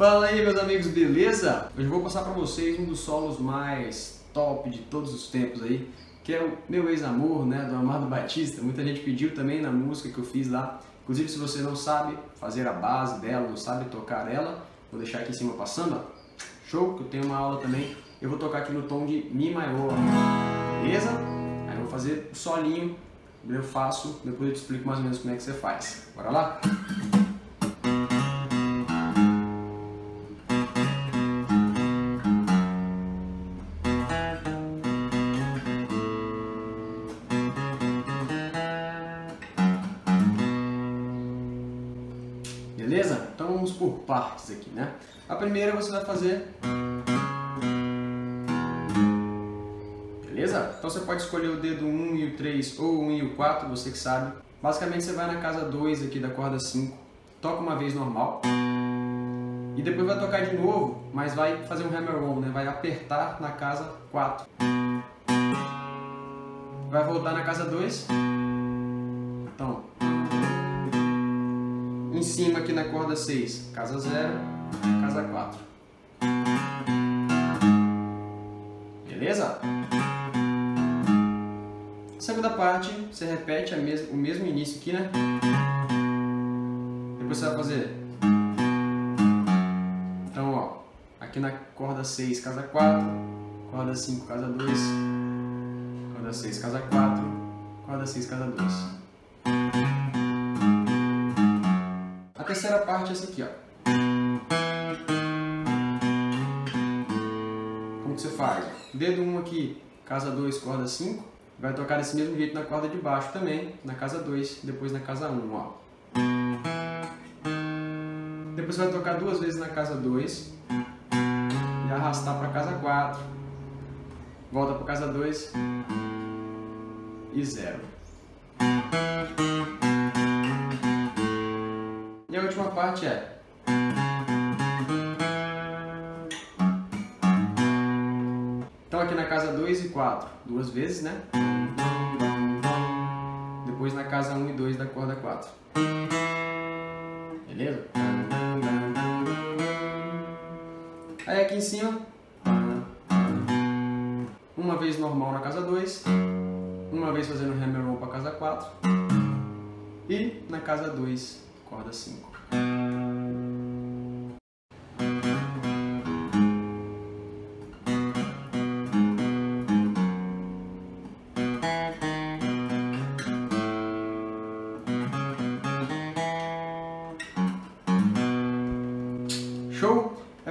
Fala aí, meus amigos, beleza? Hoje eu vou passar para vocês um dos solos mais top de todos os tempos aí, que é o Meu Ex Amor, né, do Amado Batista. Muita gente pediu também na música que eu fiz lá. Inclusive, se você não sabe fazer a base dela, não sabe tocar ela, vou deixar aqui em cima passando, ó. Show, que eu tenho uma aula também. Eu vou tocar aqui no tom de Mi maior, beleza? Aí eu vou fazer o solinho, eu faço, depois eu te explico mais ou menos como é que você faz. Bora lá? Beleza? Então vamos por partes aqui, né? A primeira você vai fazer... Beleza? Então você pode escolher o dedo 1 e o 3 ou o 1 e o 4, você que sabe. Basicamente você vai na casa 2 aqui da corda 5, toca uma vez normal e depois vai tocar de novo, mas vai fazer um hammer-on, né? Vai apertar na casa 4. Vai voltar na casa 2. Então... Em cima aqui na corda 6, casa 0, casa 4. Beleza? Segunda parte, você repete o mesmo início aqui, né? Depois você vai fazer... Então, ó, aqui na corda 6, casa 4, corda 5, casa 2, corda 6, casa 4, corda 6, casa 2. A terceira parte é essa aqui, ó. Como que você faz? Dedo 1 aqui, casa 2, corda 5. Vai tocar desse mesmo jeito na corda de baixo também, na casa 2, depois na casa 1, ó. Depois você vai tocar duas vezes na casa 2 e arrastar para casa 4. Volta para casa 2 e 0. E a última parte é... Então aqui na casa 2 e 4, duas vezes, né? Depois na casa 1 e 2 da corda 4. Beleza? Aí aqui em cima... Uma vez normal na casa 2. Uma vez fazendo hammer-on para casa 4. E na casa 2... corda 5. Show? É a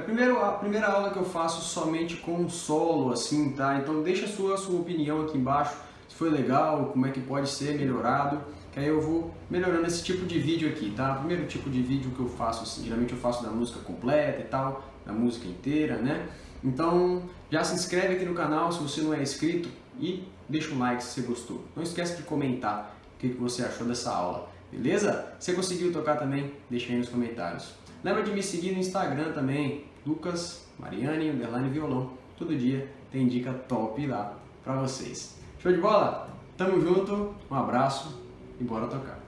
primeira aula que eu faço somente com um solo assim, tá? Então deixa a sua opinião aqui embaixo, se foi legal, como é que pode ser melhorado. Que aí eu vou melhorando esse tipo de vídeo aqui, tá? Primeiro tipo de vídeo que eu faço, assim, geralmente eu faço da música completa e tal, da música inteira, né? Então, já se inscreve aqui no canal se você não é inscrito e deixa um like se você gostou. Não esquece de comentar o que você achou dessa aula, beleza? Se você conseguiu tocar também, deixa aí nos comentários. Lembra de me seguir no Instagram também, Lucas Mariani, _violão. Todo dia tem dica top lá pra vocês. Show de bola? Tamo junto, um abraço. E bora tocar.